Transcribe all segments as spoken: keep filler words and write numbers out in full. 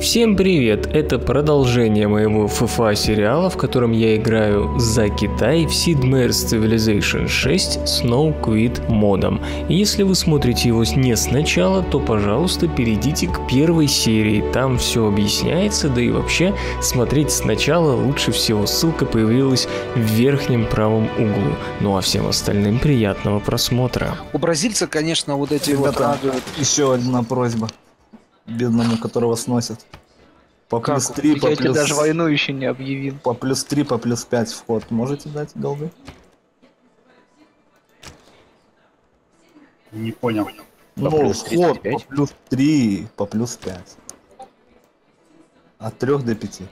Всем привет! Это продолжение моего эф эф а сериала, в котором я играю за Китай в Sid Meier's Civilization шесть с No Quit модом. И если вы смотрите его не сначала, то, пожалуйста, перейдите к первой серии, там все объясняется, да и вообще смотреть сначала лучше всего. Ссылка появилась в верхнем правом углу. Ну а всем остальным приятного просмотра. У бразильца, конечно, вот эти вот радуют. Еще одна просьба. Бедному, которого сносят. По как? Плюс три, по я плюс... даже войну еще не объявил. По плюс три, по плюс пять вход. Можете дать, голды? Не понял. Ну, по плюс вход по плюс три, по плюс пять. От трёх до пяти.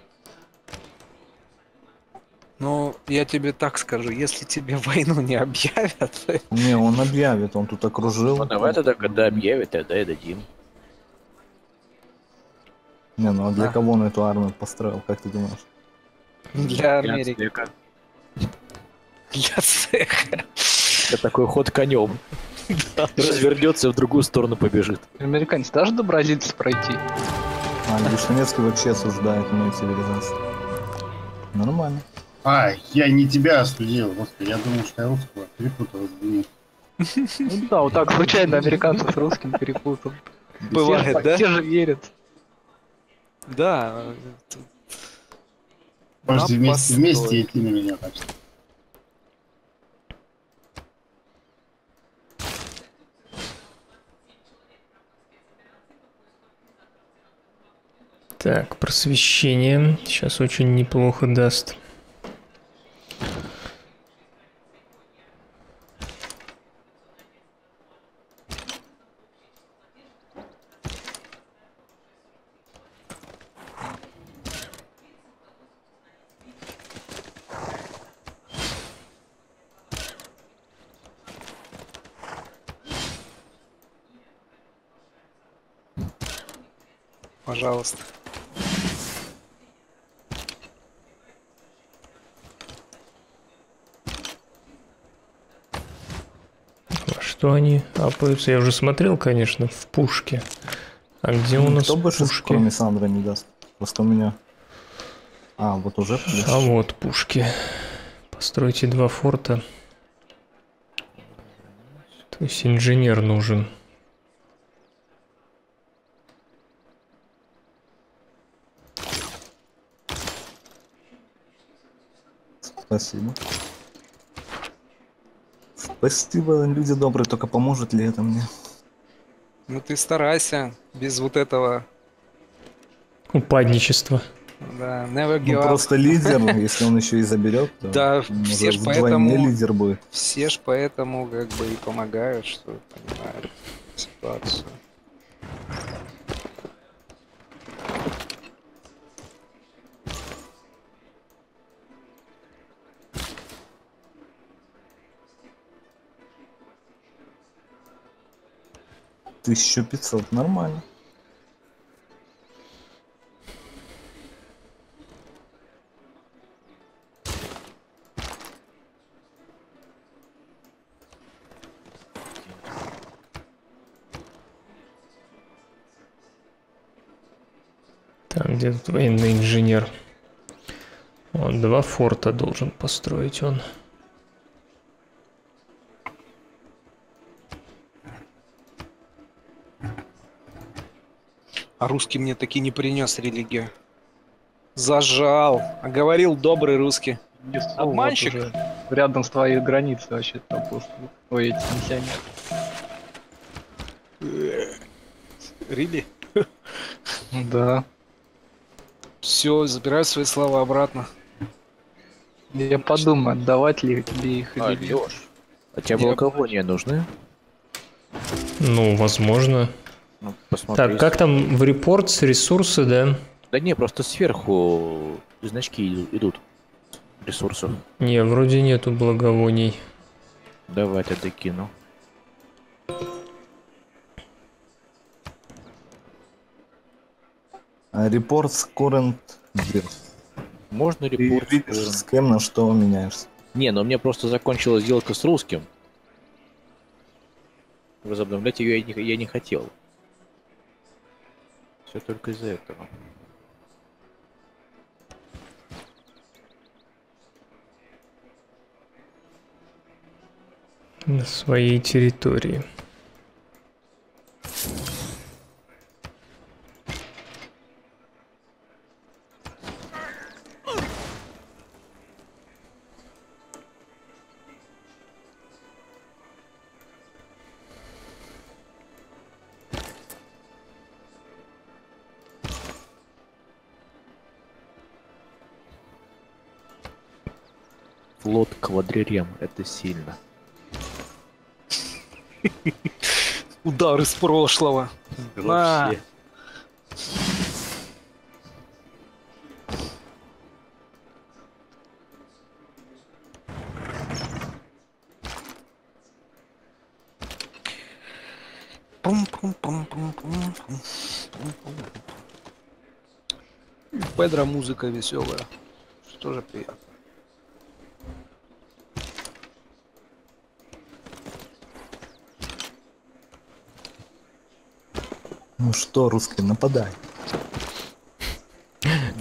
Ну, я тебе так скажу, если тебе войну не объявят... Не, он объявит, он тут окружил. Ну, давай тогда, когда объявит, тогда и дадим. Не, ну а для а. кого он эту армию построил, как ты думаешь? Для Америки. Для цеха. Для цеха. Это такой ход конем. Развернется и в другую сторону побежит. Американец даже до бразильца пройти. А, Вишневецкий вообще осуждает мою цивилизацию. Нормально. А, я не тебя осудил, господи, я думал, что я русского перепутал. Ну да, вот так случайно американцев с русским перепутал. Бывает, да? Те же верят. Да. Может, вместе, вместе идти на меня, так что. Так, просвещение сейчас очень неплохо даст. Пожалуйста. Что они апаются? Я уже смотрел, конечно, в пушке. А где ну, у нас кто больше пушки? Кроме Сандра не даст. Просто у меня... А, вот уже... А вот пушки. Постройте два форта. То есть инженер нужен. Спасибо. Спасибо, люди добрые, только поможет ли это мне? Ну ты старайся, без вот этого... Упадничества. Да, never give up. Просто лидер, если он еще и заберет, то... Да, все ж поэтому... лидер будет. Все ж поэтому как бы и помогают, что понимают ситуацию. тысяча пятьсот, нормально. Там где тут военный инженер? Он два форта должен построить он. А русский мне таки не принес религию. Зажал. А говорил добрый русский. Обманщик. Вот рядом с твоей границей вообще там просто. Ой, эти миссионеры. Рили? Да. Все, забираю свои слова обратно. Я подумаю, отдавать ли тебе их или нет. А тебе благовония нужны? Ну, возможно. Ну, так, как там в репорт, ресурсы, да? Да не, просто сверху значки идут ресурсов. Не, вроде нету благовоний. Давай это кину. Репорт с current. Можно репорт? Ты видишь, с кем на что меняешься? Не, но ну, мне просто закончилась сделка с русским. Возобновлять ее я не, я не хотел. все только из-за этого. На своей территории. Флот квадрирем, это сильно. Удар из прошлого. Да. Педро музыка веселая, что тоже приятно. Ну что, русский, нападай.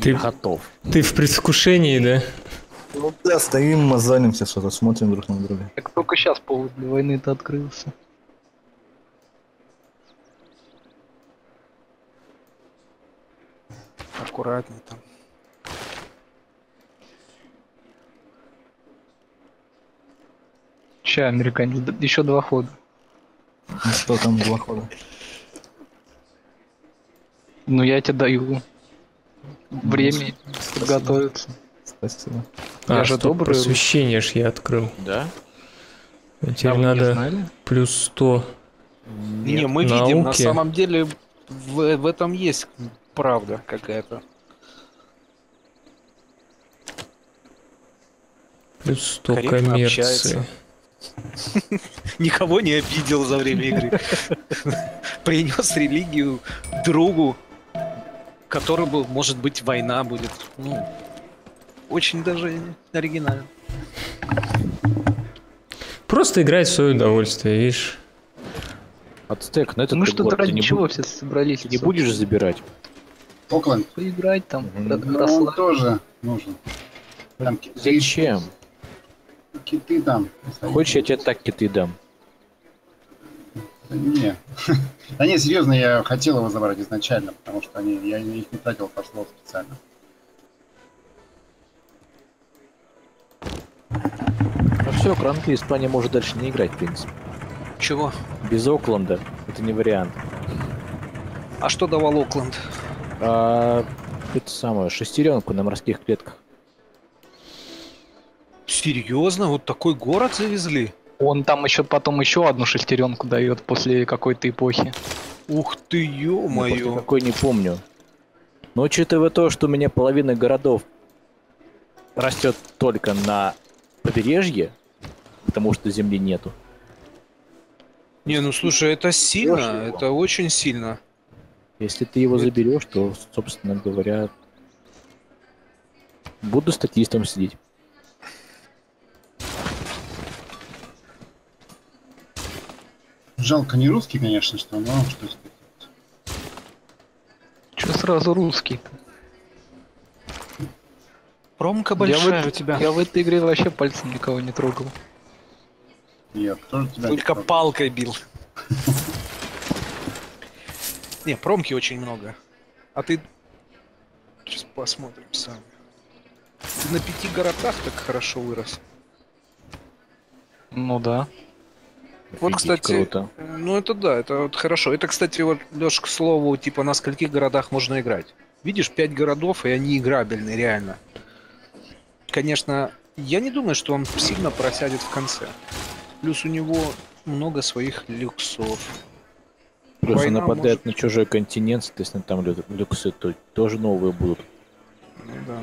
Ты готов. Ты в предвкушении, да? Ну да, стоим, мазанимся, что-то смотрим друг на друга. Как только сейчас повод для войны-то открылся. Аккуратнее там. Ща, американец, еще два хода. Ну что там два хода? Ну я тебе даю время подготовиться. Спасибо. Я а, же добрый. Просвещение ж я открыл. Да? Теперь а надо плюс сто. Нет, не, мы науки. Видим, на самом деле в, в этом есть правда какая-то. Плюс сто коммерции. Никого не обидел за время игры. Принес религию другу, который был, может быть, война будет. Ну, очень даже оригинально. Просто играть в свое удовольствие, видишь. Ацтек, ну это ну что-то ради чего все собрались. Не будешь забирать? Окленд. Поиграть там. Ну тоже нужно. Зачем? Киты там. Хочешь, я тебе так киты дам? Не. Да не, серьезно, я хотел его забрать изначально, потому что они, я их не тратил, пошло специально. Ну все, кранты, Испания может дальше не играть, в принципе. Чего? Без Окленда. Это не вариант. А что давал Окленд? А, это самое, шестеренку на морских клетках. Серьезно? Вот такой город завезли? Он там еще потом еще одну шестеренку дает после какой-то эпохи. Ух ты, ё-моё. Ну, какой не помню. Но учитывая то, что у меня половина городов растет только на побережье, потому что земли нету. Не, ну слушай, это сильно, это очень сильно. Если ты его заберешь, то, собственно говоря, буду статистом сидеть. Жалко не русский, конечно, что, но что теперь делать? Че сразу русский-то? Промка большая я у тебя. Я в этой игре вообще пальцем никого не трогал. Я тоже тебя только не трогал. Палкой бил. Не, промки очень много. А ты... Сейчас посмотрим сами. Ты на пяти городах так хорошо вырос. Ну да. Вот, офигеть, кстати, круто. Ну это да, это вот хорошо. Это, кстати, вот, Леш, к слову, типа на скольких городах можно играть. Видишь, пять городов, и они играбельны, реально. Конечно, я не думаю, что он сильно просядет в конце. Плюс у него много своих люксов. Плюс он нападает может... на чужой континент, соответственно, там люксы то тоже новые будут. Ну да.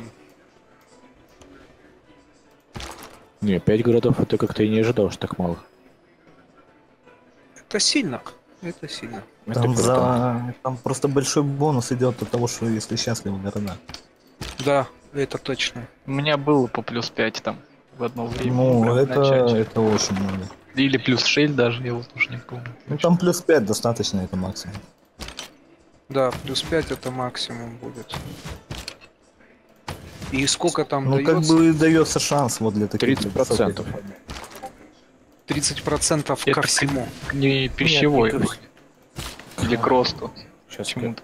Не, пять городов, это как-то и не ожидал, что так мало. Это сильно, это сильно. Там, это за... Там просто большой бонус идет от того, что если счастливы города. Да, это точно. У меня было по плюс пять там в одно время. Ну, это, это очень много. Или плюс шесть даже, я вот уж не помню. Ну, там плюс пять достаточно, это максимум. Да, плюс пять это максимум будет. И сколько там ну, дается? Ну, как бы дается шанс вот для таких тридцать процентов. тридцать процентов ко всему. Не пищевой. Нет, это... Или к росту. Сейчас чему-то.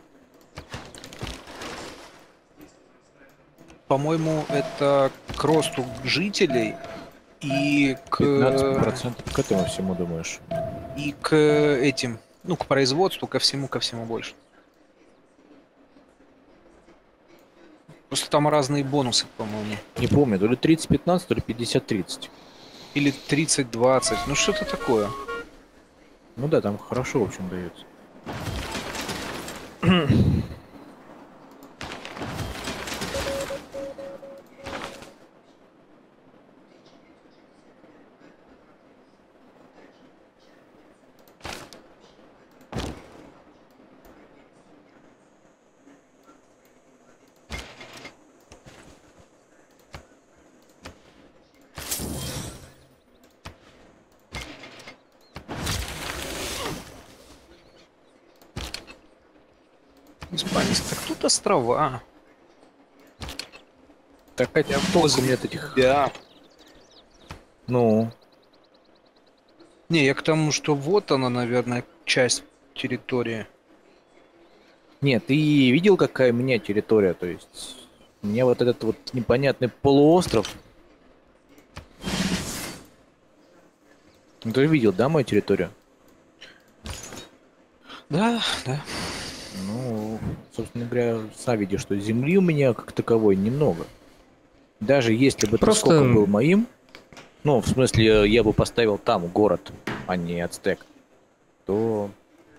По-моему, это к росту жителей и к... пятнадцать процентов к этому всему, думаешь? И к этим, ну, к производству, ко всему, ко всему больше. Просто там разные бонусы, по-моему. Не помню, то ли тридцать пятнадцать, то ли пятьдесят тридцать. Или тридцать двадцать, ну что-то такое. Ну да, там хорошо, в общем, дается. Острова. Так хотя толку нет этих. Да. Ну. Не, я к тому, что вот она, наверное, часть территории. Нет, ты видел, какая у меня территория? То есть, мне вот этот вот непонятный полуостров. Ты видел, да, мою территорию? Да, да. Ну, собственно говоря, сам видишь, что земли у меня как таковой немного. Даже если бы Просто... Тоскока был моим, ну, в смысле, я бы поставил там город, а не Ацтек, то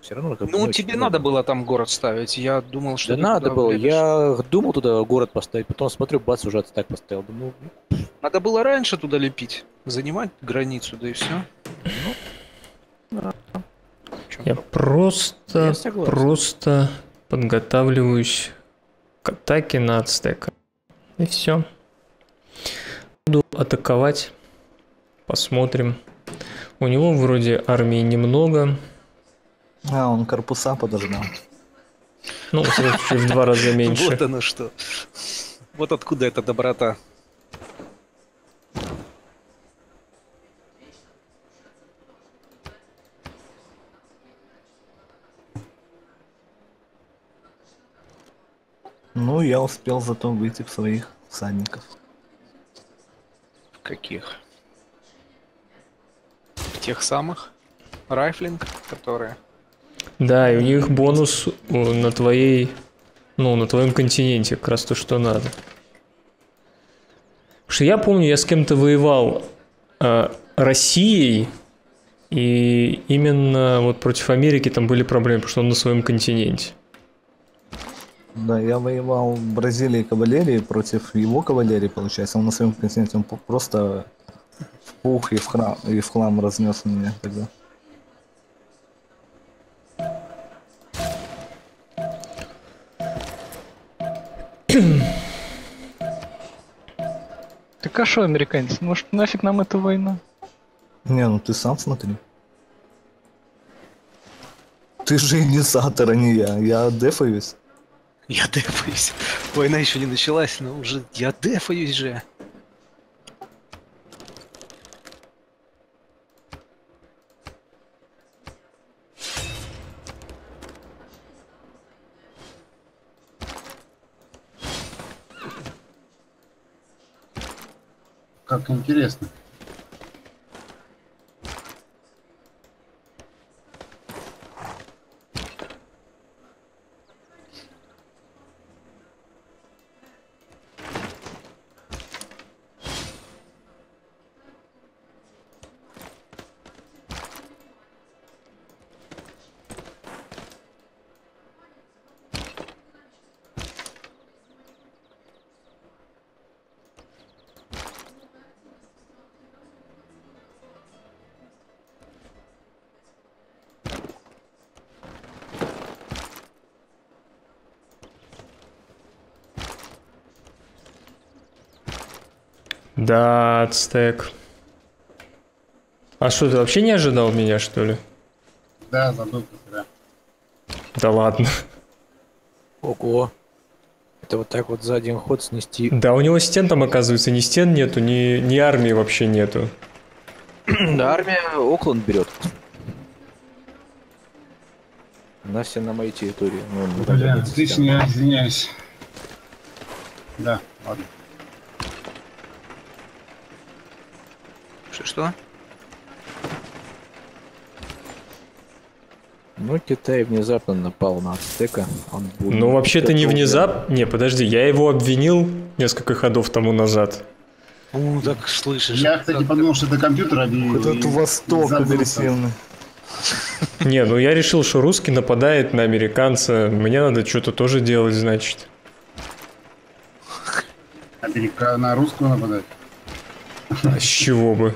все равно... Как ну, тебе надо было там город ставить, я думал, что... Да надо было, влезешь. Я думал туда город поставить, потом смотрю, бац, уже Ацтек поставил. Думаю, ну... Надо было раньше туда лепить, занимать границу, да и все. Ну, я просто, я просто подготавливаюсь к атаке на Ацтека. И все. Буду атаковать. Посмотрим. У него вроде армии немного. А, он корпуса подождал. Ну, в два раза меньше. Вот оно что. Вот откуда эта доброта. Ну, я успел зато выйти в своих всадников. В каких? В тех самых? Райфлинг, которые? Да, и у них бонус на твоей... Ну, на твоем континенте, как раз то, что надо. Потому что я помню, я с кем-то воевал э, Россией, и именно вот против Америки там были проблемы, потому что он на своем континенте. Да, я воевал в Бразилии кавалерии против его кавалерии, получается. Он на своем континенте он просто в пух и в, храм, и в хлам разнес меня тогда. Так а шо, американец, может нафиг нам эта война? Не, ну ты сам смотри. Ты же инициатор, а не я. Я дефаюсь. Я дефаюсь. Война еще не началась, но уже я дефаюсь же. Как интересно. Да, Ацтек. А что, ты вообще не ожидал меня, что ли? Да, забыл. Да ладно. Ого. Это вот так вот за один ход снести. Да, у него стен там, оказывается, ни стен нету, ни, ни армии вообще нету. Да, армия Окленд берет. Она все на моей территории. Ну, бля, отлично, я извиняюсь. Да, ладно. Что? Ну, Китай внезапно напал на Ацтека. Ну, вообще-то не внезапно. Не, подожди, я его обвинил несколько ходов тому назад. Ну, так слышишь. Я, кстати, подумал, что это компьютер обвинил. Этот Восток обрисован. Не, ну я решил, что русский нападает на американца. Мне надо что-то тоже делать, значит. Америка на русского нападает? А с чего бы?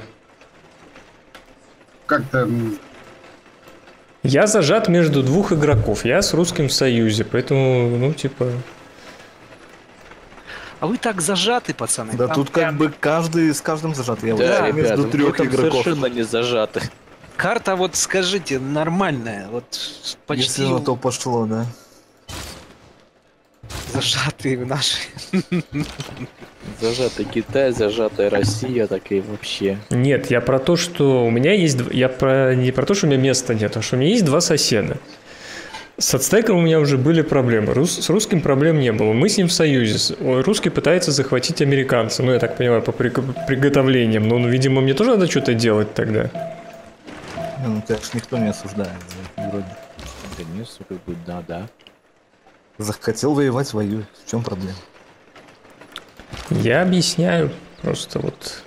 Как-то... Я зажат между двух игроков. Я с русским в союзе, поэтому, ну, типа... А вы так зажаты, пацаны. Да там тут прям... как бы каждый с каждым зажат. Я да, вот между трех игроков. Совершенно не зажаты. Карта, вот скажите, нормальная. Вот почти... Если на то пошло, да. Зажатые наши. Зажатый Китай, зажатая Россия, так и вообще. Нет, я про то, что у меня есть... Я про... не про то, что у меня места нет, а что у меня есть два соседа. С Ацтеком у меня уже были проблемы. Рус... С русским проблем не было. Мы с ним в союзе. Русский пытается захватить американца. Ну, я так понимаю, по при... приготовлениям. Но, ну, видимо, мне тоже надо что-то делать тогда. Ну, конечно, никто не осуждает. Вроде. Да не, сука, да, да. Захотел воевать, воюет. В чем проблема? Я объясняю. Просто вот...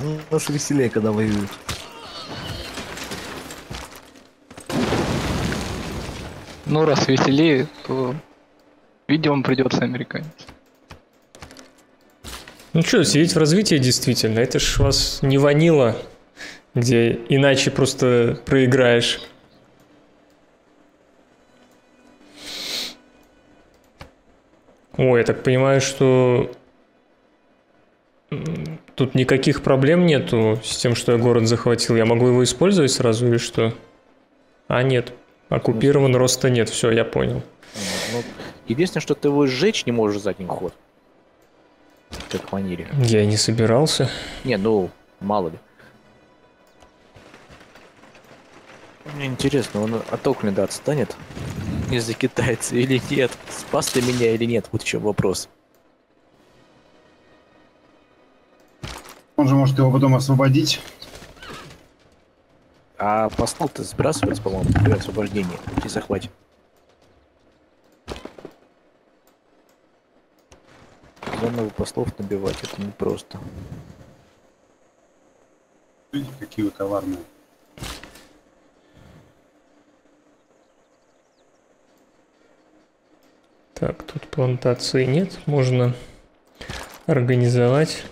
Ну, уж веселее, когда воюют. Ну, раз веселее, то... Видимо, придется американец. Ну что, сидеть в развитии действительно. Это ж вас не ванила, где иначе просто проиграешь. Ой, я так понимаю, что тут никаких проблем нету с тем, что я город захватил. Я могу его использовать сразу или что? А, нет. Оккупирован, роста нет. Все, я понял. Единственное, что ты его сжечь не можешь за один ход. Как в манере. Я и не собирался. Не, ну, мало ли. Мне интересно, он от Окленда отстанет? Из-за китайца или нет? Спас ты меня или нет? Вот в чем вопрос. Он же может его потом освободить. А послал-то сбрасывается, по-моему, при освобождении. И захватит. Заново послов набивать, это непросто. Видите, какие вы коварные. Так, тут плантации нет, можно организовать.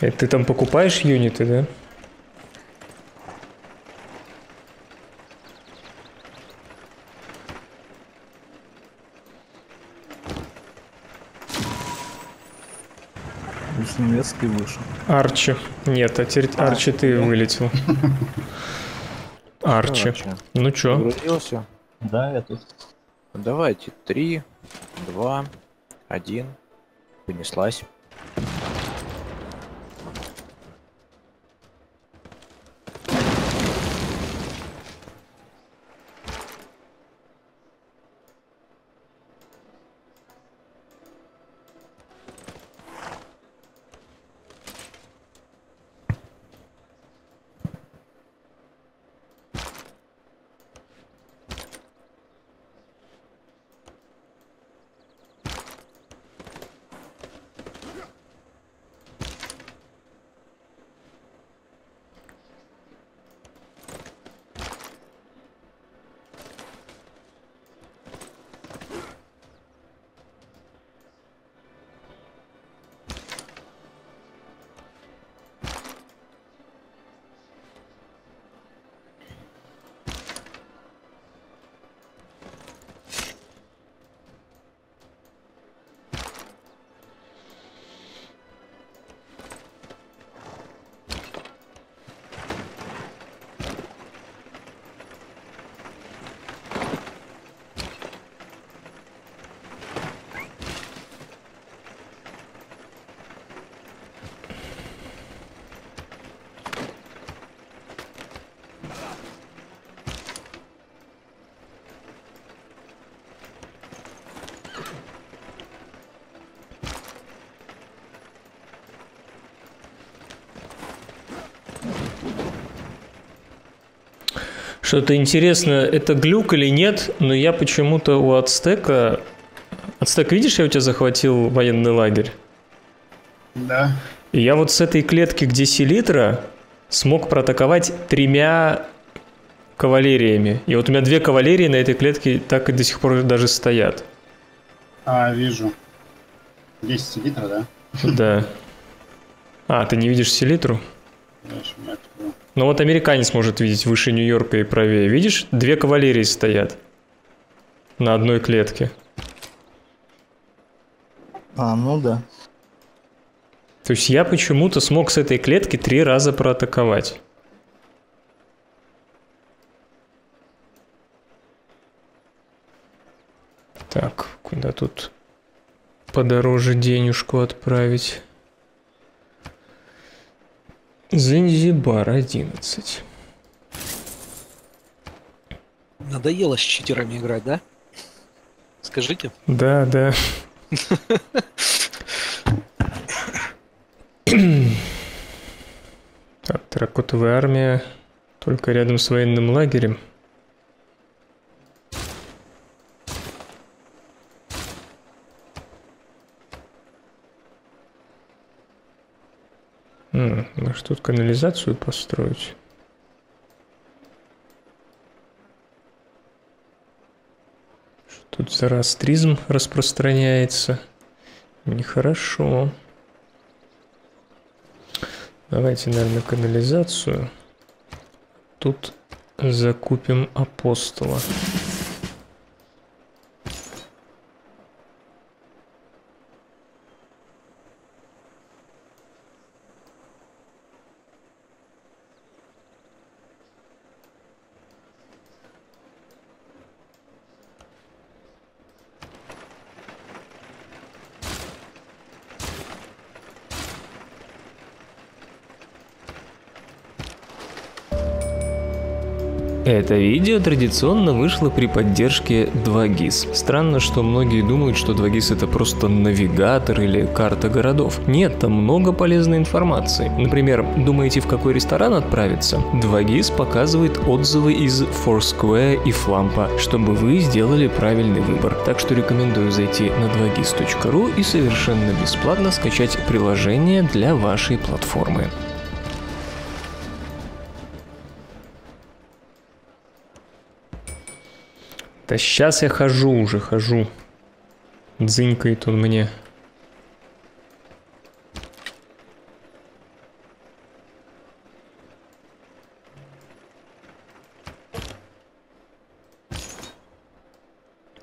Это ты там покупаешь юниты, да? Из немецкой вышел. Арчи. Нет, а теперь а, Арчи ты нет. Вылетел. Арчи. Ну чё? Грузился? Да, я тут. Давайте. Три, два, один. Понеслась. Что-то интересно, это глюк или нет, но я почему-то у Ацтека... Ацтек, видишь, я у тебя захватил военный лагерь? Да. И я вот с этой клетки, где селитра, смог проатаковать тремя кавалериями. И вот у меня две кавалерии на этой клетке так и до сих пор даже стоят. А, вижу. Есть селитра, да? Да. А, ты не видишь селитру? Ну вот американец может видеть выше Нью-Йорка и правее. Видишь, две кавалерии стоят на одной клетке. А, ну да. То есть я почему-то смог с этой клетки три раза проатаковать. Так, куда тут подороже денежку отправить? Занзибар одиннадцать. Надоело с читерами играть, да? Скажите. Да, да. Так, терракотовая армия только рядом с военным лагерем. Может, тут канализацию построить? Что тут зороастризм распространяется? Нехорошо. Давайте, наверное, канализацию. Тут закупим апостола. Это видео традиционно вышло при поддержке два ГИС. Странно, что многие думают, что два ГИС это просто навигатор или карта городов. Нет, там много полезной информации. Например, думаете, в какой ресторан отправиться? два ГИС показывает отзывы из Foursquare и Flampa, чтобы вы сделали правильный выбор. Так что рекомендую зайти на два гис точка ру и совершенно бесплатно скачать приложение для вашей платформы. Да сейчас я хожу уже, хожу. Дзынькает он мне.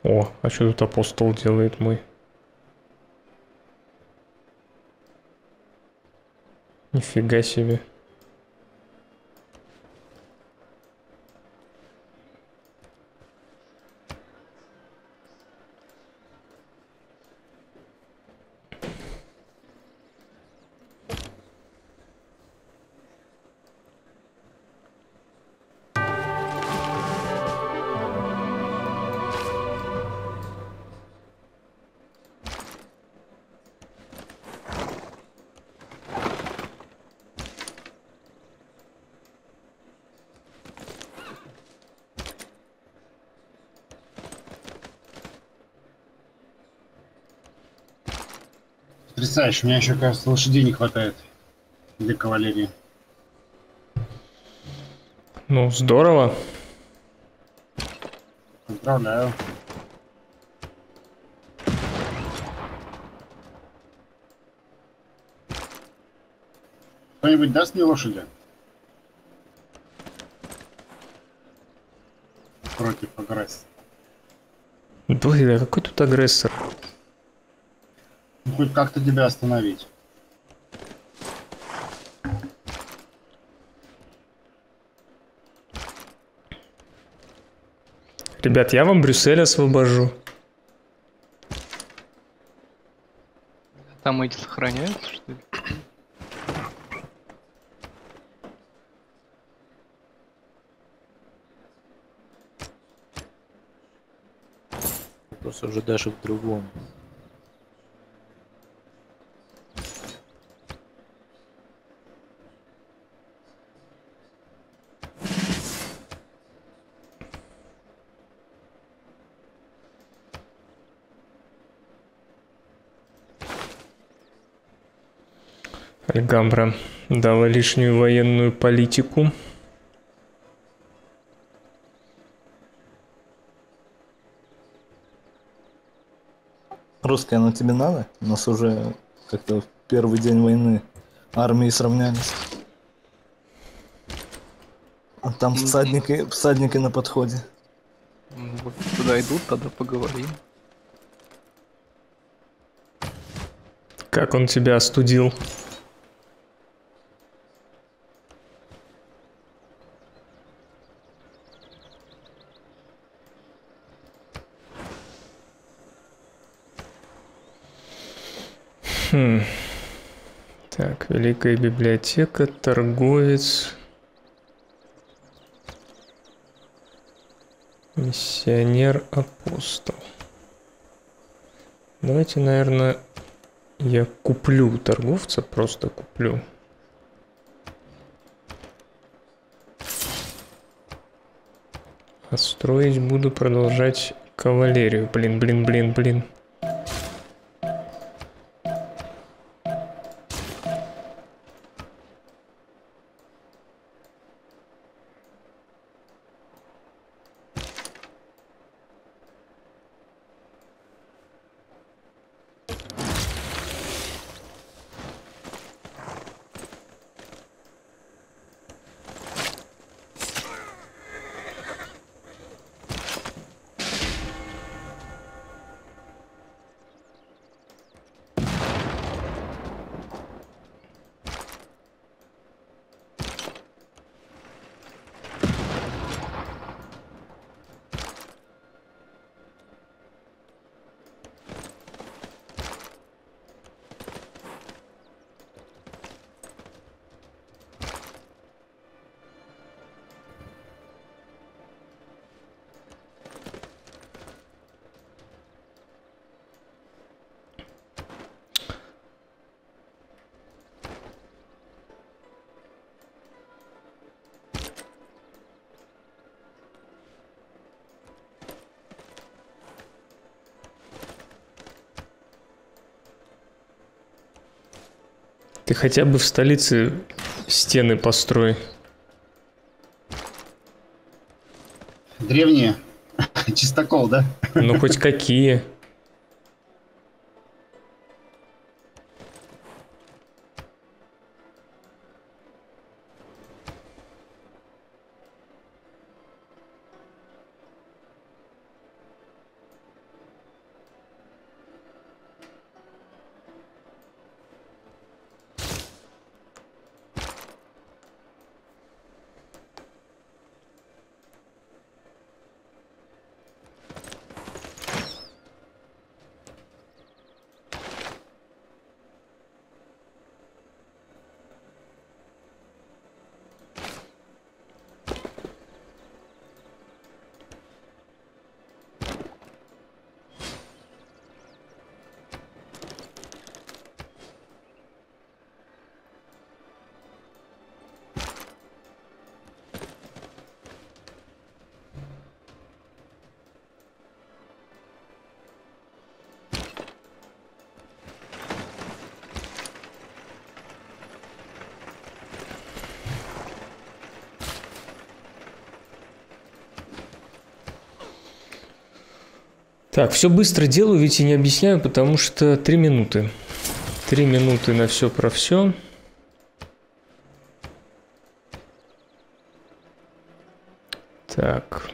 О, а что тут апостол делает мой? Нифига себе. Потрясающе, у меня еще, кажется, лошадей не хватает для кавалерии. Ну, здорово. Поздравляю. Кто-нибудь даст мне лошади? Против агрессора. Блин, а какой тут агрессор? Хоть как-то тебя остановить. Ребят, я вам Брюссель освобожу. Там эти сохраняются, что ли? Вопрос уже даже в другом. Альгамбра дала лишнюю военную политику. Русская, она тебе надо? У нас уже как-то в первый день войны армии сравнялись. А там всадники, всадники на подходе. Вот туда идут, тогда поговорим. Как он тебя остудил? Хм. Так, Великая библиотека, торговец, миссионер-апостол. Давайте, наверное, я куплю торговца, просто куплю. А строить буду продолжать кавалерию. Блин, блин, блин, блин. Ты хотя бы в столице стены построй. Древние. Чистокол, да? Ну хоть какие. Так, все быстро делаю, ведь и не объясняю, потому что три минуты. Три минуты на все про все. Так,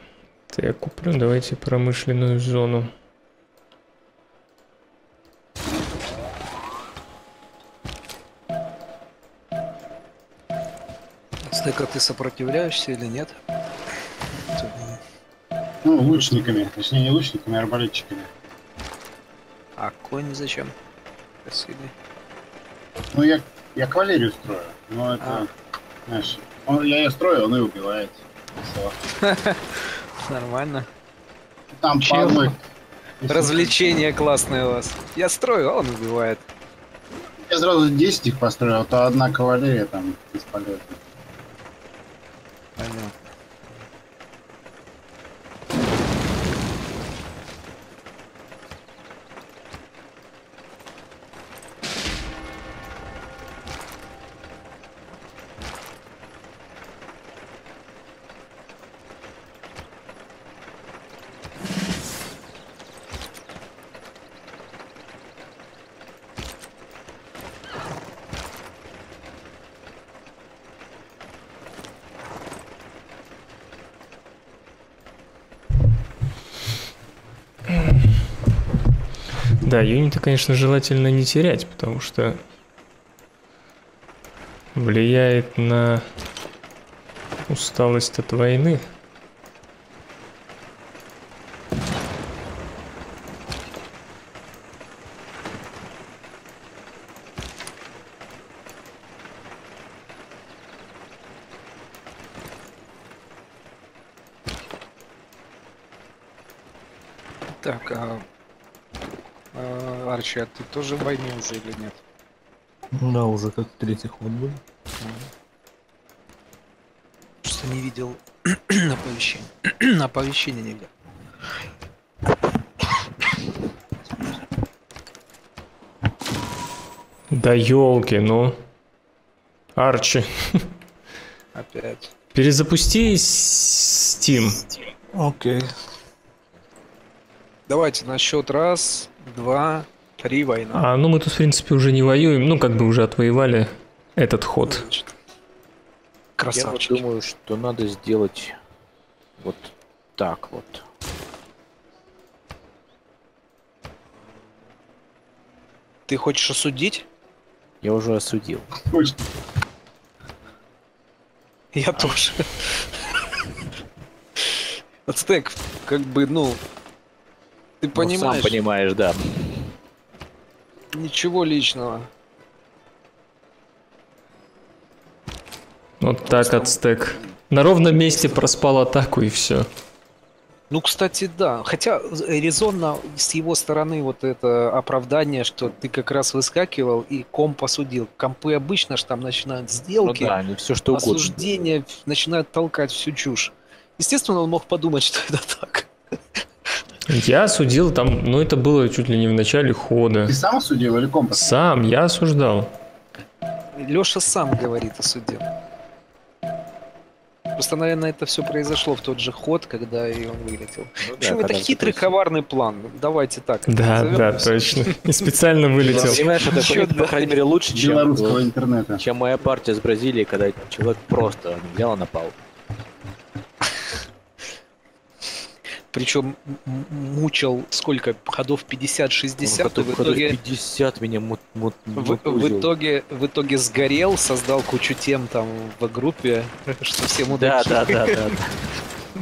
это я куплю, давайте промышленную зону. Ацтека, ты сопротивляешься или нет? Ну, лучниками, точнее не лучниками, а арбалетчиками. А конь зачем? Спасибо. Ну я, я кавалерию строю, но это, а. знаешь, он, я ее строю, он и убивает. Нормально. Там по одной... Развлечение классное у вас. Я строю, а он убивает. Я сразу десять их построил, то одна кавалерия там бесполезна. Понятно. Да, юниты, конечно, желательно не терять, потому что влияет на усталость от войны. Так, а, а, Арчи, а ты тоже в войне уже или нет? Да, уже как третий ход был. Просто не видел оповещения. Оповещения нигде. Да елки, ну. Арчи. Опять. Перезапусти Steam. Окей. Okay. Давайте на счет раз, два, три войны. А, ну мы тут, в принципе, уже не воюем. Ну, как бы уже отвоевали этот ход. Красавчик. Я думаю, что надо сделать вот так вот. Ты хочешь осудить? Я уже осудил. Я тоже. Ацтек, как бы, ну... Ты понимаешь? Ну, сам понимаешь, да. Ничего личного. Вот так, Ацтек. На ровном месте проспал атаку и все. Ну, кстати, да. Хотя резонно с его стороны вот это оправдание, что ты как раз выскакивал и комп осудил. Компы обычно ж там начинают сделки, ну да, они все что угодно. Осуждения начинают толкать всю чушь. Естественно, он мог подумать, что это так. Я судил там, ну это было чуть ли не в начале хода. Ты сам судил или компас? Сам, я осуждал. Леша сам говорит о суде. Просто, наверное, это все произошло в тот же ход, когда и он вылетел. Ну, в общем, да, это хитрый, коварный план. Давайте так. Да, да, все. Точно. И специально вылетел. Понимаешь, это, по крайней мере, лучше, чем моя партия с Бразилией, когда человек просто взял и напал. Причем мучил сколько ходов, пятьдесят шестьдесят, ну, в итоге пятьдесят меня мут, мут, в, в итоге в итоге сгорел, создал кучу тем там в группе, что всем удачи. Да, да, да, да.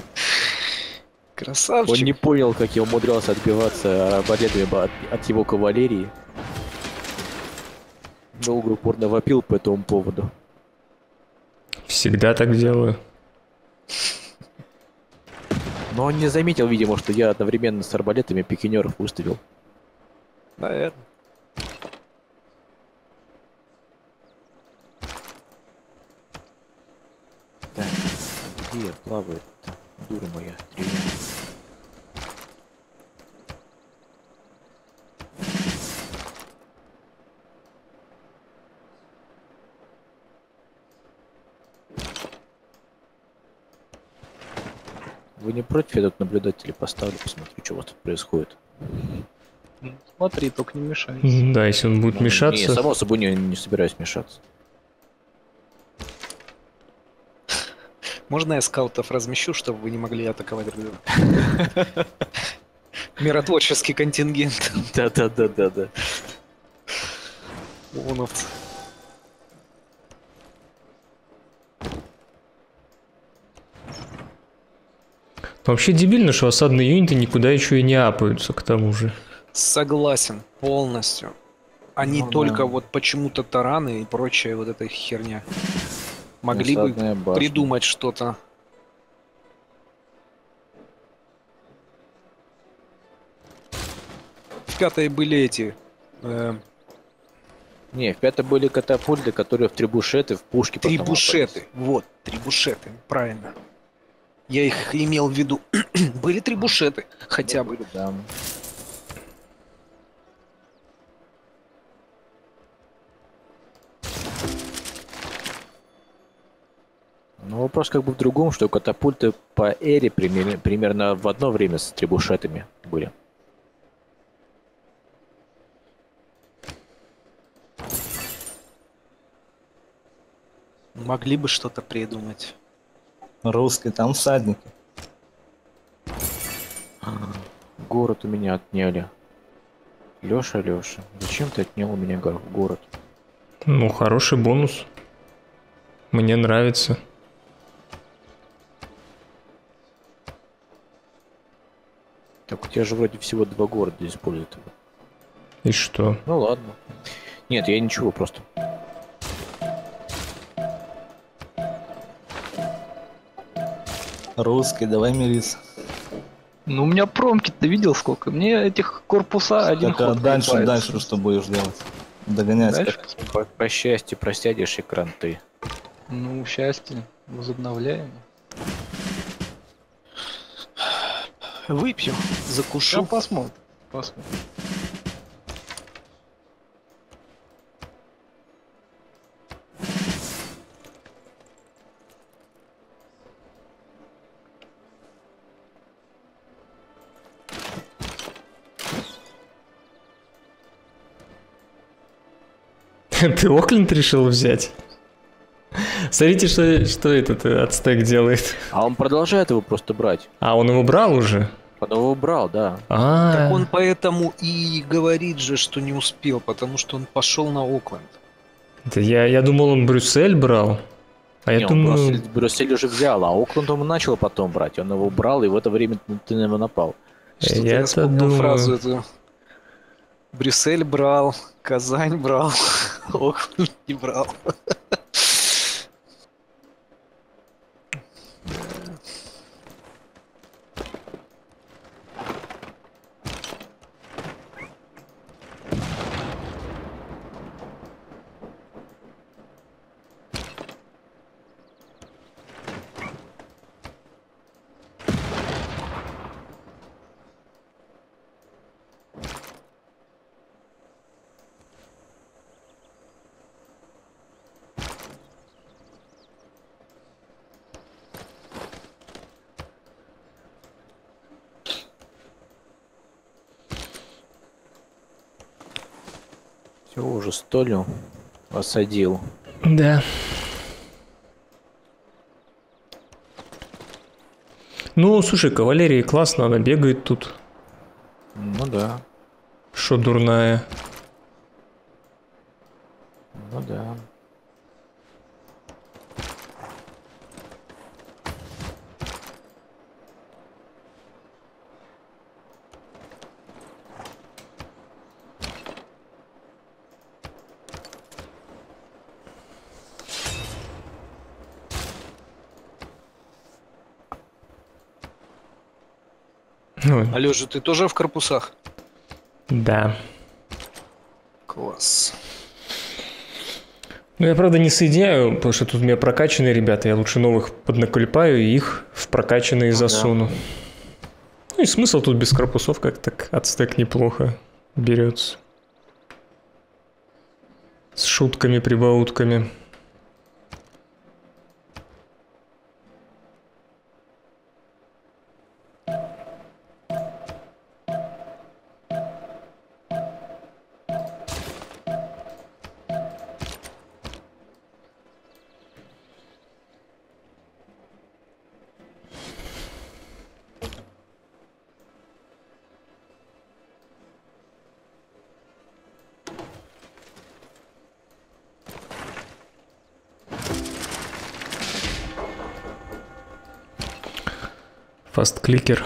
Красавчик. Он не понял, как я умудрялся отбиваться победами от, от его кавалерии. Долго упорно вопил по этому поводу. Всегда так делаю. Но он не заметил, видимо, что я одновременно с арбалетами пикинеров выставил. Наверное. Так, где плавает? Дура моя. Вы не против, я тут наблюдателей поставлю, посмотрю, что у вас тут происходит. Смотри, только не мешай. Да, если он будет ну, мешаться... Не, само собой, не, не собираюсь мешаться. Можно я скаутов размещу, чтобы вы не могли атаковать друг друга? Миротворческий контингент. Да-да-да-да-да. Уновцы. Вообще дебильно, что осадные юниты никуда еще и не апаются, к тому же. Согласен, полностью. Они ну, только да. Вот почему-то тараны и прочая вот эта херня. Могли осадная бы башня. Придумать что-то. В пятой были эти... Э... Не, в пятой были катапульты, которые в трибушеты, в пушки потом трибушеты, апались. Вот, трибушеты, правильно. Я их имел в виду. Были трибушеты, хотя бы. Да. Но вопрос как бы в другом, что катапульты по эре примерно, примерно в одно время с трибушетами были. Могли бы что-то придумать. Русский, там всадники. Город у меня отняли. Лёша, Лёша, зачем ты отнял у меня город? Ну, хороший бонус. Мне нравится. Так у тебя же вроде всего два города используют. И что? Ну ладно. Нет, я ничего, просто. Русский, давай мириться. Ну у меня промки, ты видел сколько? Мне этих корпуса один так, ход. А дальше, кипается. Дальше что будешь делать? Догонять. Дальше, по, по счастью простядешь экран ты. Ну, счастье, возобновляем. Выпьем, закушу. Посмотрим. Посмотрим. Ты Окленд решил взять? Смотрите, что, что этот Ацтек делает. А он продолжает его просто брать. А он его брал уже? Он его брал, да. А-а-а. Так он поэтому и говорит же, что не успел, потому что он пошел на Окленд. Да я, я думал, он Брюссель брал. А не, я думаю... Брюссель, Брюссель уже взял, а Окленд он начал потом брать. Он его брал, и в это время ты на него напал. Я вспомнил фразу эту. Брюссель брал, Казань брал, Окленд не брал. Уже столю осадил. Да. Ну, слушай, кавалерия классно, она бегает тут. Ну да. Шо дурная? Ну да. Алёжа, ты тоже в корпусах? Да. Класс. Ну, я, правда, не соединяю, потому что тут у меня прокачанные ребята. Я лучше новых поднакульпаю и их в прокачанные засуну. Да. Ну и смысл тут без корпусов, как так Ацтек неплохо берется. С шутками, прибаутками. Фаст-кликер.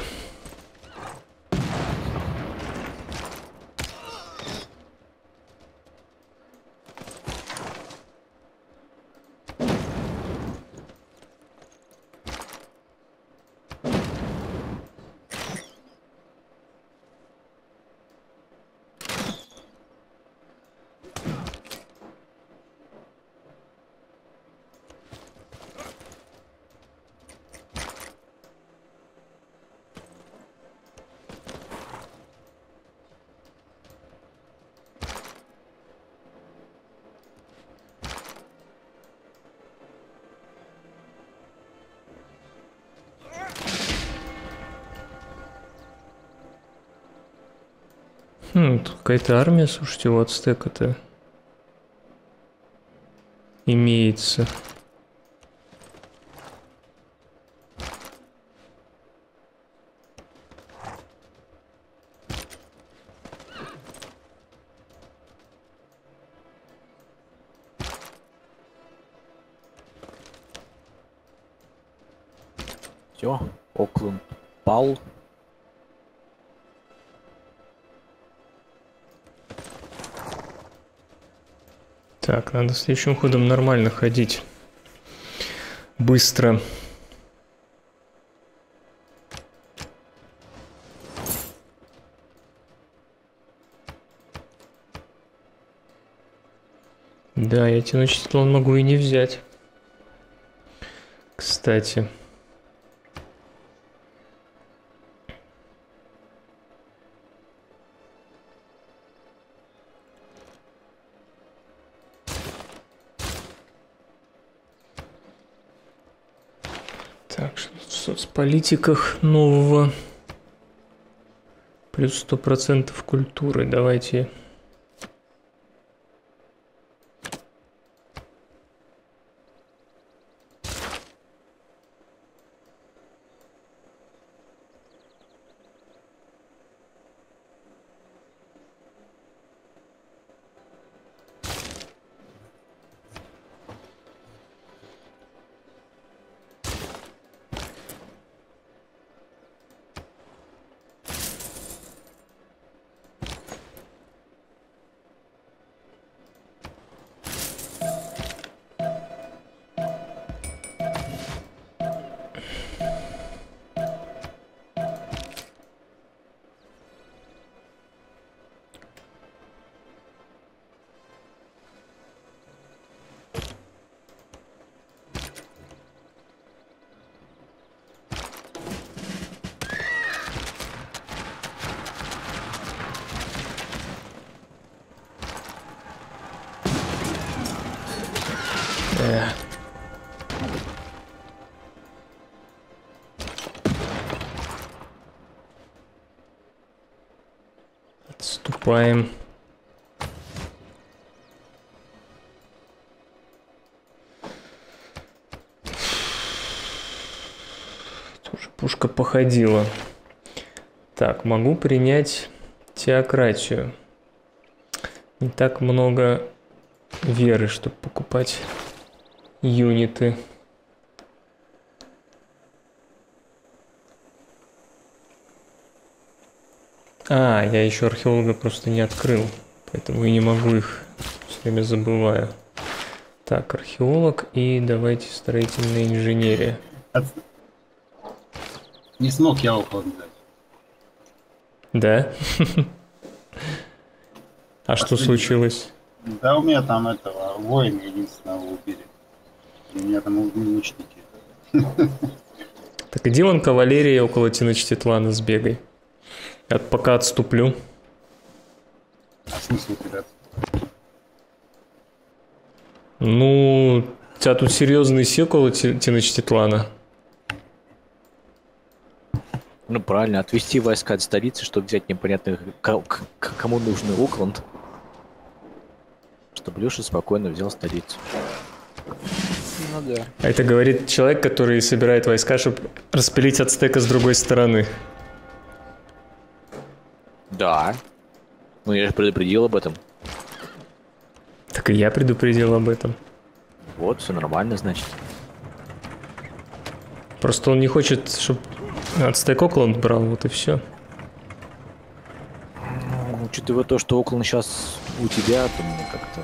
Какая-то армия, слушайте, у Ацтека-то имеется. Все, Окленд пал. Так, надо следующим ходом нормально ходить. Быстро. Да, я тяну число могу и не взять. Кстати. Так, что в соцполитиках нового? Плюс сто процентов культуры. Давайте... Отступаем. Тоже пушка походила. Так, могу принять теократию. Не так много веры, чтобы покупать юниты. А, я еще археолога просто не открыл, поэтому и не могу их, все время забываю. Так, археолог и давайте строительная инженерия. Не смог я уход дать. Да? А что случилось? Да, у меня там этого воина единственного убили. У меня там лучники. Так иди вон кавалерия около Теночтитлана сбегай. Я пока отступлю. А смысл тебя? Ну, у тебя тут серьезные секулы Теночтитлана. Ну правильно, отвести войска от столицы, чтобы взять непонятных кому нужный Окленд. Чтобы Леша спокойно взял столицу. Ну, да. Это говорит человек, который собирает войска, чтобы распилить ацтека с другой стороны. Да. Ну я же предупредил об этом. Так и я предупредил об этом. Вот, все нормально, значит. Просто он не хочет, чтобы ацтек Окленд брал, вот и все. Ну, учитывая то, что Окленд сейчас у тебя, то мне как-то...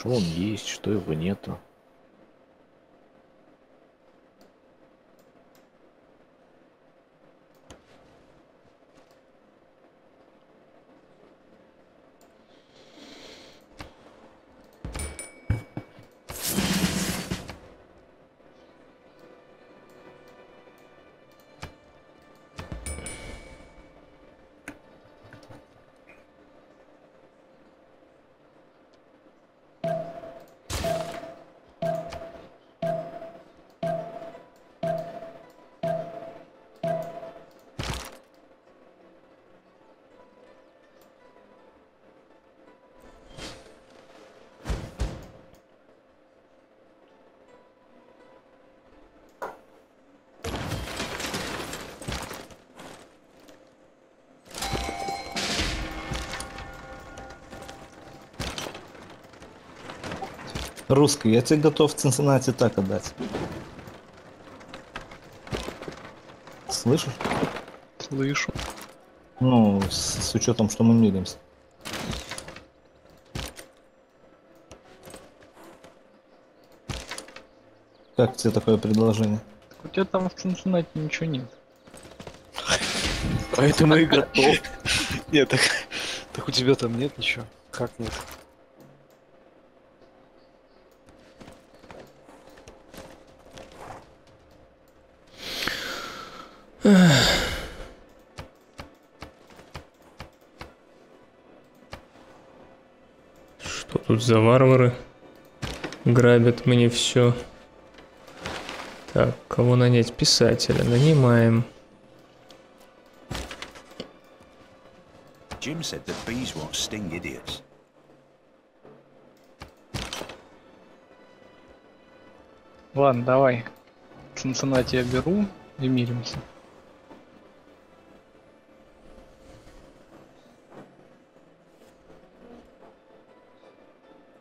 Что он есть, что его нету. русский. Я тебе готов в Цинциннати так отдать. Слышишь? Слышу. Ну, с, с учетом, что мы миримся. Как тебе такое предложение? Так у тебя там в Цинциннати ничего нет. Поэтому и готов. Нет, так, так у тебя там нет ничего. Как нет? Что тут за варвары? Грабят мне все. Так, кого нанять? Писателя. Нанимаем. Jim said that bees won't sting idiots. Ладно, давай. Цинциннати я беру и миримся.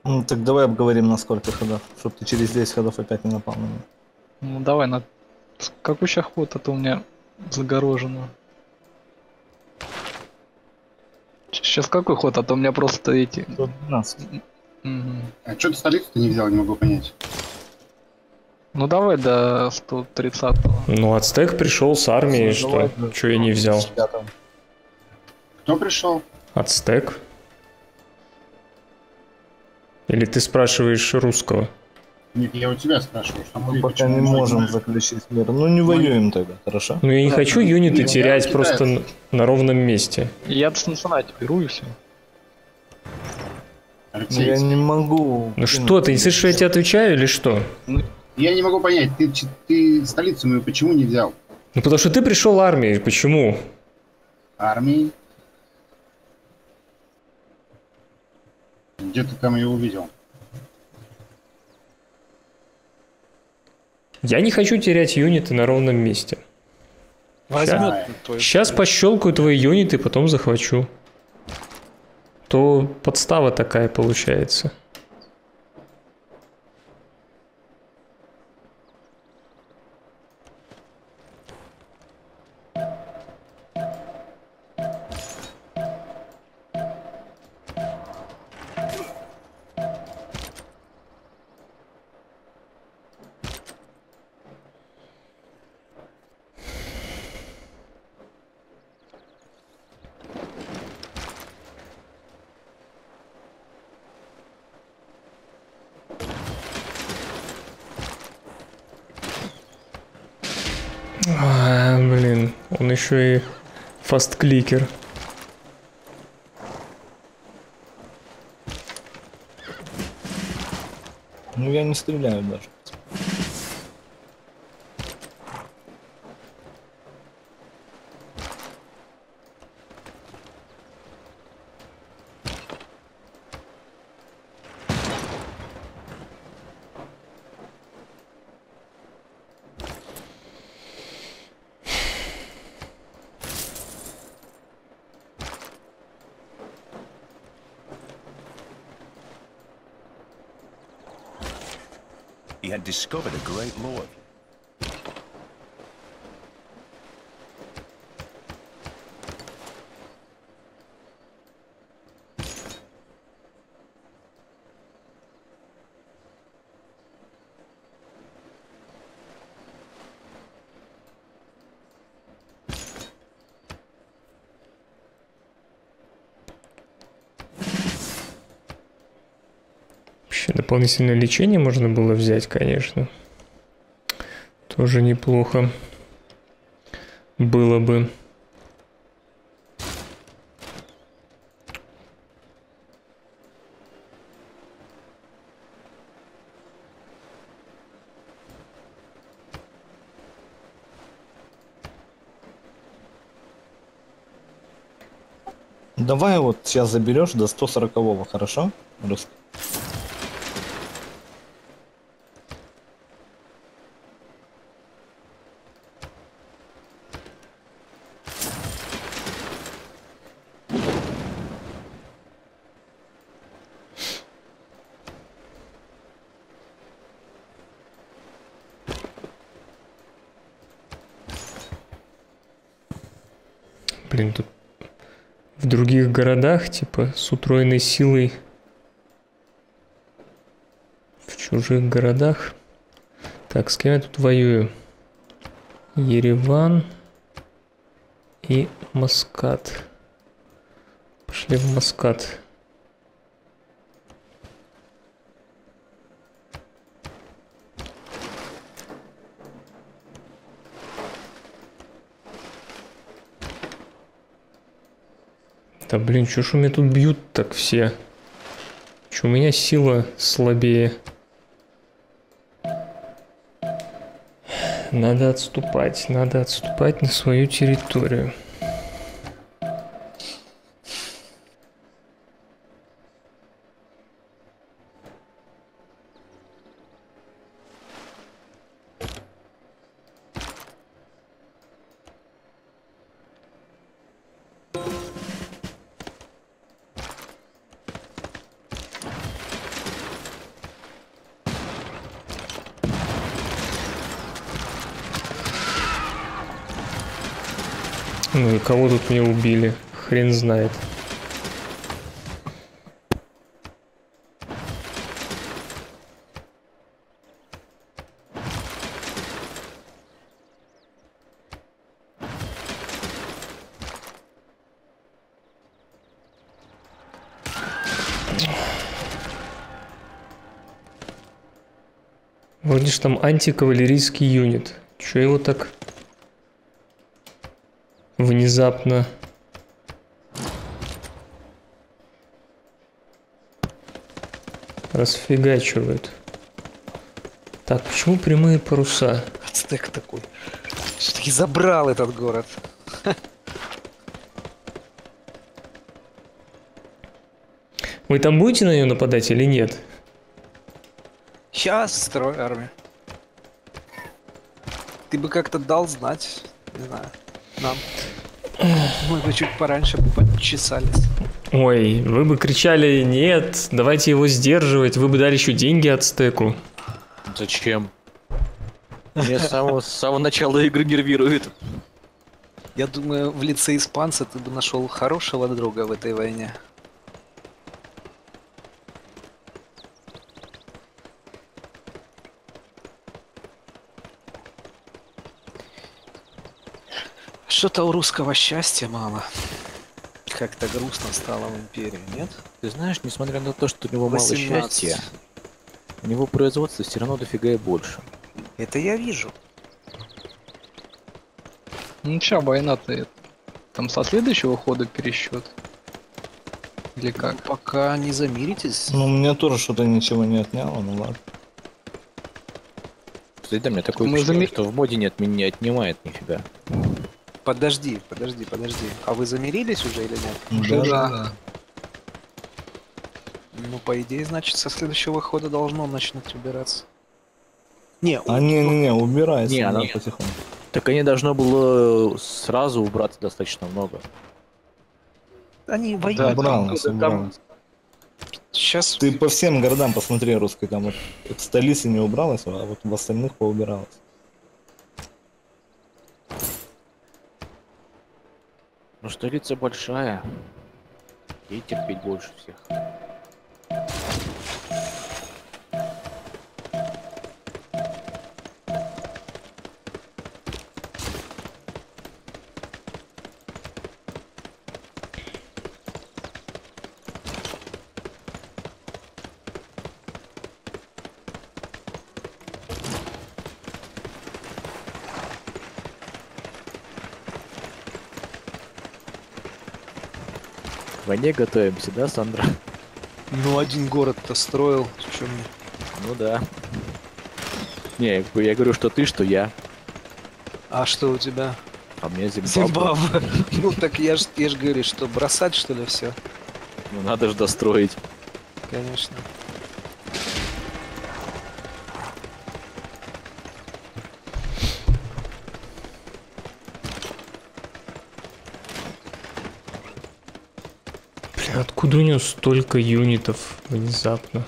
Ну так давай обговорим на сколько ходов, чтобы ты через десять ходов опять не напал на меня. Ну давай, на какущий ход, а то у меня загорожено. Сейчас какой ход, а то у меня просто эти... пятнадцать. Угу. А что ты столицу-то не взял, не могу понять. Ну давай до сто тридцатого. Ну ацтек пришел с армией, что? Чё я не взял? Кто пришел? Ацтек. Или ты спрашиваешь русского? Нет, я у тебя спрашиваю. Что мы пока не можем заключить мир. Ну не воюем тогда, хорошо? Ну я не хочу юниты терять просто на ровном месте. Я до Цинциннати беру и все. Я не могу. Ну что, ты не слышишь, что я тебе отвечаю или что? Я не могу понять, ты, ты столицу мою почему не взял? Ну потому что ты пришел армией, почему? Армией? Где ты там ее увидел? Я не хочу терять юниты на ровном месте. Возьмет. Сейчас пощелкаю твои юниты, потом захвачу. То подстава такая получается. А, блин, он еще и фасткликер. Ну я не стреляю даже. He had discovered a great lord. Дополнительное лечение можно было взять, конечно. Тоже неплохо было бы. Давай вот сейчас заберешь до сто сорокового, хорошо? Русский. Блин, тут в других городах, типа, с утроенной силой в чужих городах. Так, с кем я тут воюю? Ереван и Маскат. Пошли в Маскат. Да блин, чё ж у меня тут бьют так все? Чё у меня сила слабее? Надо отступать, надо отступать на свою территорию. Ну и кого тут не убили, хрен знает. Вроде ж там антикавалерийский юнит. Чё его так... внезапно. Расфигачивают. Так, почему прямые паруса? Ацтек такой. Все-таки забрал этот город. Вы там будете на нее нападать или нет? Сейчас строю армию. Ты бы как-то дал знать. Не знаю. Нам. Мы бы чуть пораньше подчесались. Ой, вы бы кричали: нет, давайте его сдерживать. Вы бы дали еще деньги Ацтеку. Зачем? Меня с самого, с самого начала игры нервирует. Я думаю, в лице испанца ты бы нашел хорошего друга в этой войне. Что-то у русского счастья мало. Как-то грустно стало в империи, нет? Ты знаешь, несмотря на то, что у него восемнадцать мало счастья, у него производство все равно дофига и больше. Это я вижу. Ну чё, война-то там со следующего хода пересчет? Или как? Ну, пока не замиритесь. Ну, у меня тоже что-то ничего не отняло, ну ладно. Кстати, да, мне такое впечатление, замер... что в моде нет, меня не отнимает нифига. Подожди, подожди, подожди. А вы замирились уже или нет? Уже, да, да. Ну, по идее, значит, со следующего хода должно начнуть убираться. Не, а у... не, не, не, убирается. Не, она потихоньку. Так они должно было сразу убраться достаточно много. Они воюют. Да, там... Сейчас. Ты по всем городам посмотри, русской там столица не убралась, а вот в остальных поубиралась. Ну, столица большая, и терпеть больше всех. В войне готовимся, да, Сандра? Ну, один город-то строил. Чем... Ну да. Не, я говорю, что ты, что я. А что у тебя? А у меня Зимбабве. Ну так я же я ж говорю, что бросать, что ли, все? Ну надо же достроить. Конечно. Откуда у него столько юнитов внезапно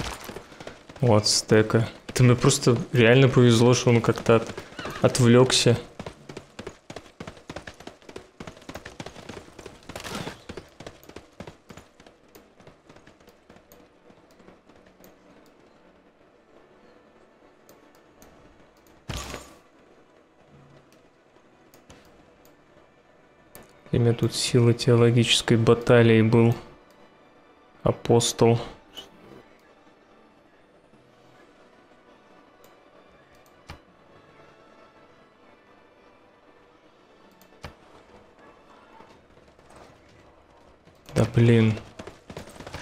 у Ацтека? Это мне просто реально повезло, что он как-то от... отвлекся. Время тут силы теологической баталии был апостол. Да блин.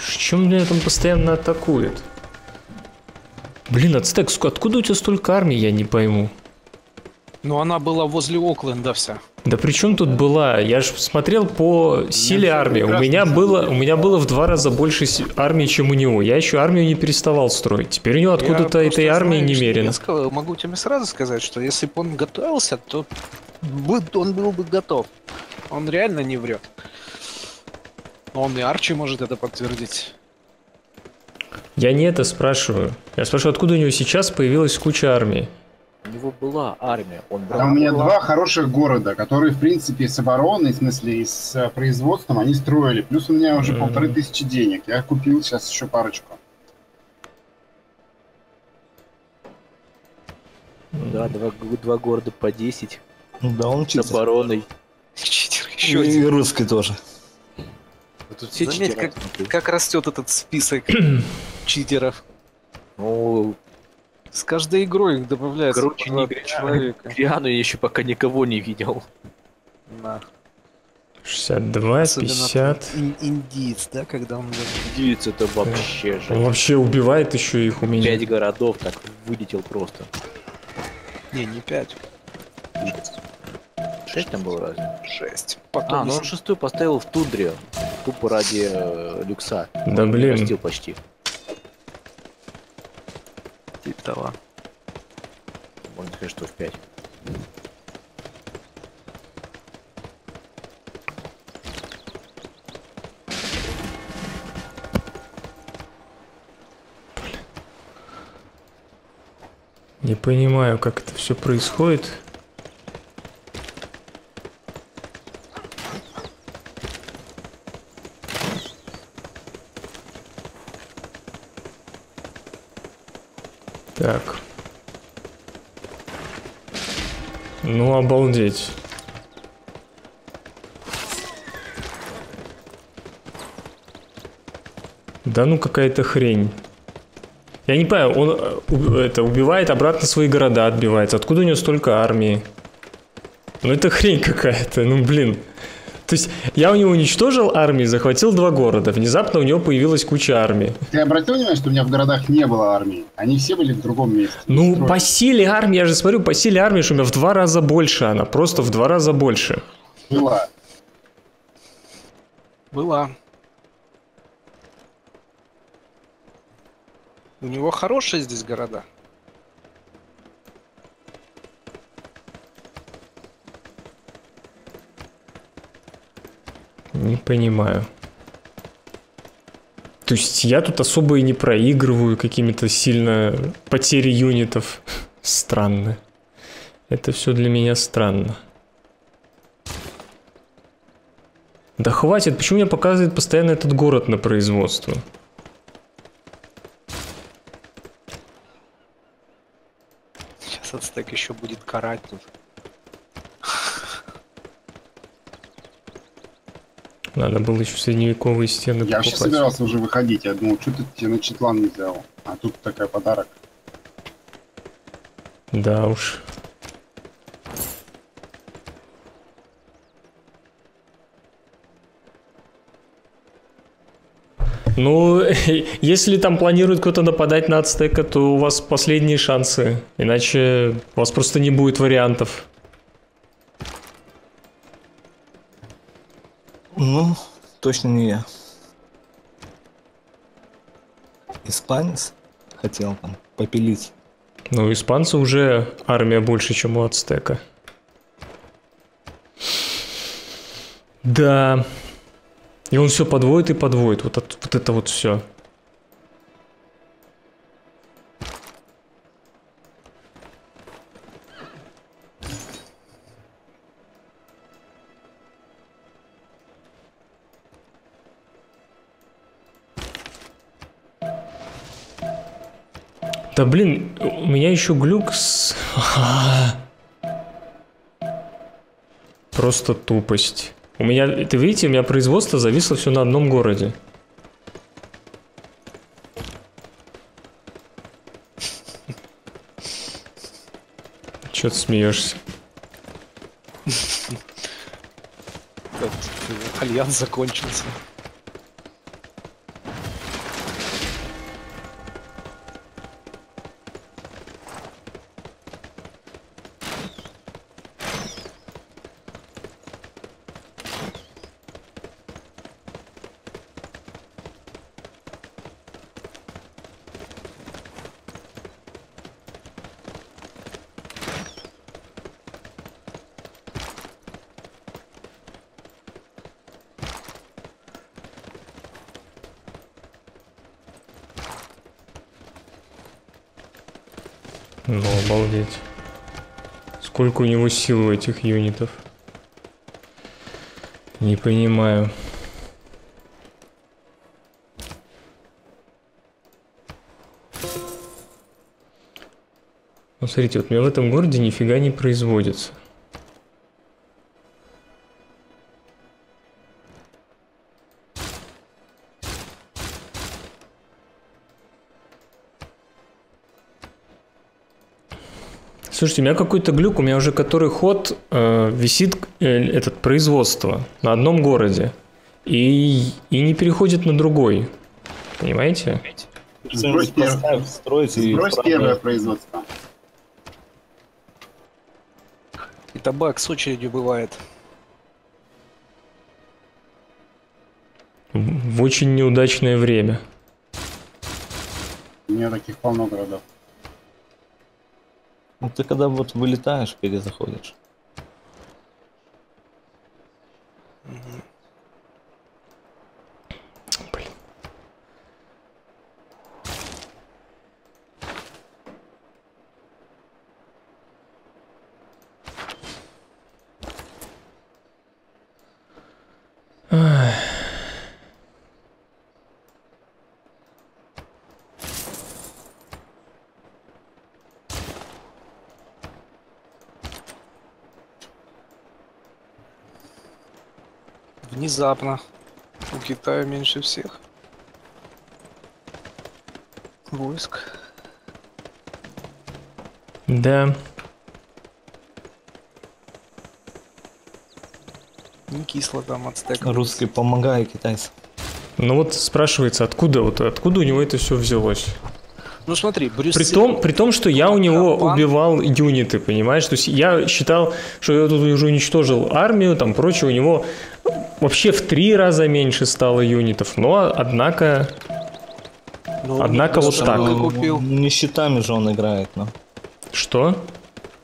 Чем меня там постоянно атакует? Блин, Ацтек, откуда у тебя столько армии, я не пойму. Ну она была возле Окленда вся. Да при чем тут была? Я же смотрел по силе армии. У меня было, у меня было в два раза больше армии, чем у него. Я еще армию не переставал строить. Теперь у него откуда-то этой армии немерено. Я могу тебе сразу сказать, что если бы он готовился, то он был бы готов. Он реально не врет. Он и Арчи может это подтвердить. Я не это спрашиваю. Я спрашиваю, откуда у него сейчас появилась куча армии? У него была армия. Он брал... Там у меня два хороших города, которые, в принципе, с обороной, в смысле, и с производством они строили. Плюс у меня уже mm-hmm. полторы тысячи денег. Я купил сейчас еще парочку. Mm-hmm. Да, два, два города по десять. Да, он читер. С обороной. Читер еще и один. Русский тоже. Тут все заметь, читеры, как, как растет этот список читеров. О, с каждой игрой их добавляется. Короче, не человека. Гриану я еще пока никого не видел. На. шестьдесят два, особенно пятьдесят. Ин индиец, да, когда он... Индиец это вообще да. же. Он вообще убивает еще их у меня. пять городов так вылетел просто. Не, не пять. шесть там было разве? шесть. Потом а, ну он шестую поставил в тундре. Тупо ради э, люкса. Да он блин. Простил почти. Типа того. Можно сказать, что в пять. Блин. Не понимаю, как это все происходит. Так. Ну, обалдеть. Да ну какая-то хрень. Я не понял, он это, убивает, обратно свои города отбивается. Откуда у него столько армии? Ну это хрень какая-то, ну блин. То есть я у него уничтожил армии, захватил два города. Внезапно у него появилась куча армии. Ты обратил внимание, что у меня в городах не было армии? Они все были в другом месте. Ну, строили. По силе армии, я же смотрю, по силе армии, что у меня в два раза больше она. Просто в два раза больше. Была. Была. У него хорошие здесь города. Не понимаю. То есть я тут особо и не проигрываю какими-то сильно потери юнитов. Странно. Это все для меня странно. Да хватит. Почему мне показывает постоянно этот город на производство? Сейчас Ацтек еще будет карать тут. Надо было еще средневековые стены покупать. Я вообще собирался уже выходить. Я думал, что ты тебе на Четлан не взял. А тут такой подарок. Да уж. Ну, если там планирует кто-то нападать на Ацтека, то у вас последние шансы. Иначе у вас просто не будет вариантов. Ну, точно не я. Испанец хотел там попилить. Ну, у испанца уже армия больше, чем у Ацтека. Да. И он все подводит и подводит. Вот, от, вот это вот все. Да блин, у меня еще глюк с... Просто тупость. У меня, ты видите, у меня производство зависло все на одном городе. Чё ты смеешься? Альянс закончился. Ну, обалдеть. Сколько у него сил у этих юнитов? Не понимаю. Ну, смотрите, вот у меня в этом городе нифига не производится. Слушайте, у меня какой-то глюк, у меня уже который ход э, висит э, этот, производство на одном городе и, и не переходит на другой. Понимаете? Сбрось первое, Сбрось первое производство. И табак с очередью бывает. В очень неудачное время. У меня таких полно городов. Ну ты когда вот вылетаешь, перезаходишь. Блин. Ах. Внезапно. У Китая меньше всех войск. Да. Не кисло там ацтекам. Русский помогай, китайцы. Ну вот спрашивается, откуда вот откуда у него это все взялось? Ну смотри, Брюссель... При том, при том, что я у него убивал юниты, понимаешь? То есть я считал, что я тут уже уничтожил армию, там прочее, у него вообще в три раза меньше стало юнитов, но однако... Ну, однако вот так. Не щитами же он играет, но... Что?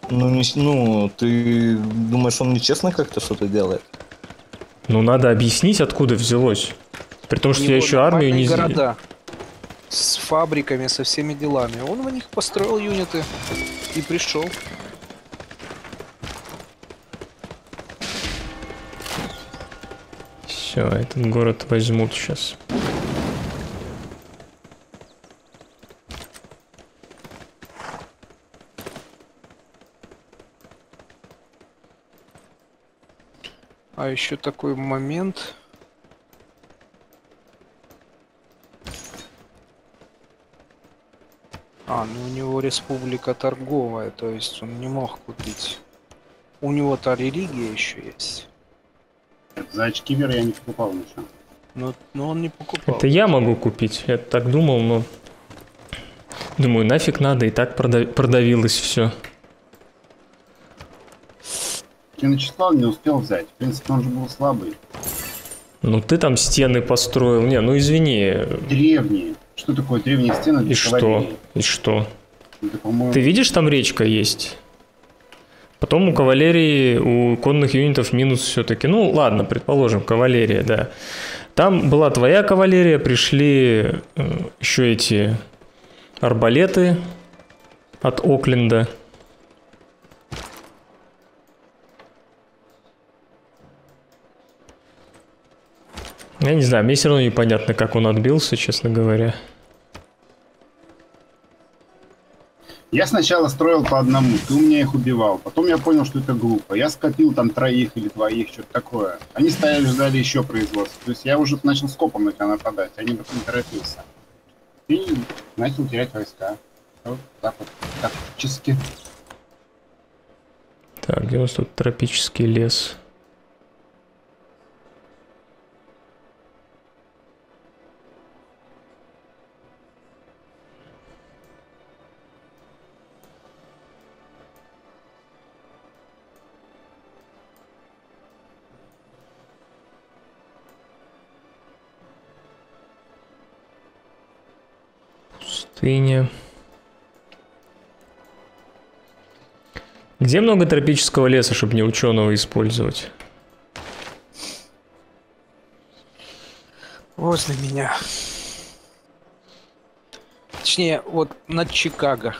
Ну, не, ну, ты думаешь, он нечестно как-то что-то делает? Ну, надо объяснить, откуда взялось. При том, что я еще армию не... Города. С фабриками, со всеми делами. Он в них построил юниты и пришел. Все, этот город возьмут сейчас. А еще такой момент. А, ну у него республика торговая, то есть он не мог купить. У него-то религия еще есть. За очки веры я не покупал ничего. Но, но он не покупал. Это я могу купить, я так думал, но... Думаю, нафиг надо, и так продав... продавилось все. Я начислал, не успел взять. В принципе, он же был слабый. Ну ты там стены построил, не, ну извини. Древние. Что такое древние стены? И что? И что? Это, ты видишь, там речка есть? Потом у кавалерии, у конных юнитов минус все-таки. Ну ладно, предположим, кавалерия, да. Там была твоя кавалерия, пришли еще эти арбалеты от Окленда. Я не знаю, мне все равно непонятно, как он отбился, честно говоря. Я сначала строил по одному, ты у меня их убивал. Потом я понял, что это глупо. Я скопил там троих или двоих, что-то такое. Они стояли, ждали еще производства. То есть я уже начал скопом на тебя нападать, а не потом торопился. И начал терять войска. Вот так вот, тактически. Так, где у вас тут тропический лес? Где много тропического леса, чтобы не ученого использовать? Возле меня. Точнее, вот над Чикаго.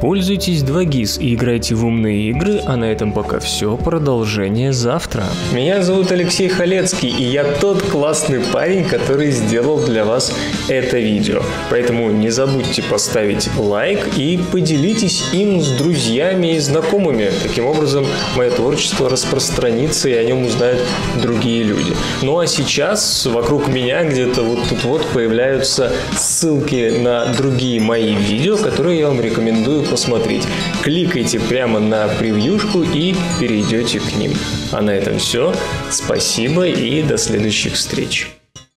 Пользуйтесь два ГИС и играйте в умные игры, а на этом пока все, продолжение завтра. Меня зовут Алексей Халецкий, и я тот классный парень, который сделал для вас это видео. Поэтому не забудьте поставить лайк и поделитесь им с друзьями и знакомыми. Таким образом, мое творчество распространится и о нем узнают другие люди. Ну а сейчас вокруг меня где-то вот тут вот появляются ссылки на другие мои видео, которые я вам рекомендую посмотреть. Кликайте прямо на превьюшку и перейдете к ним. А на этом все. Спасибо и до следующих встреч.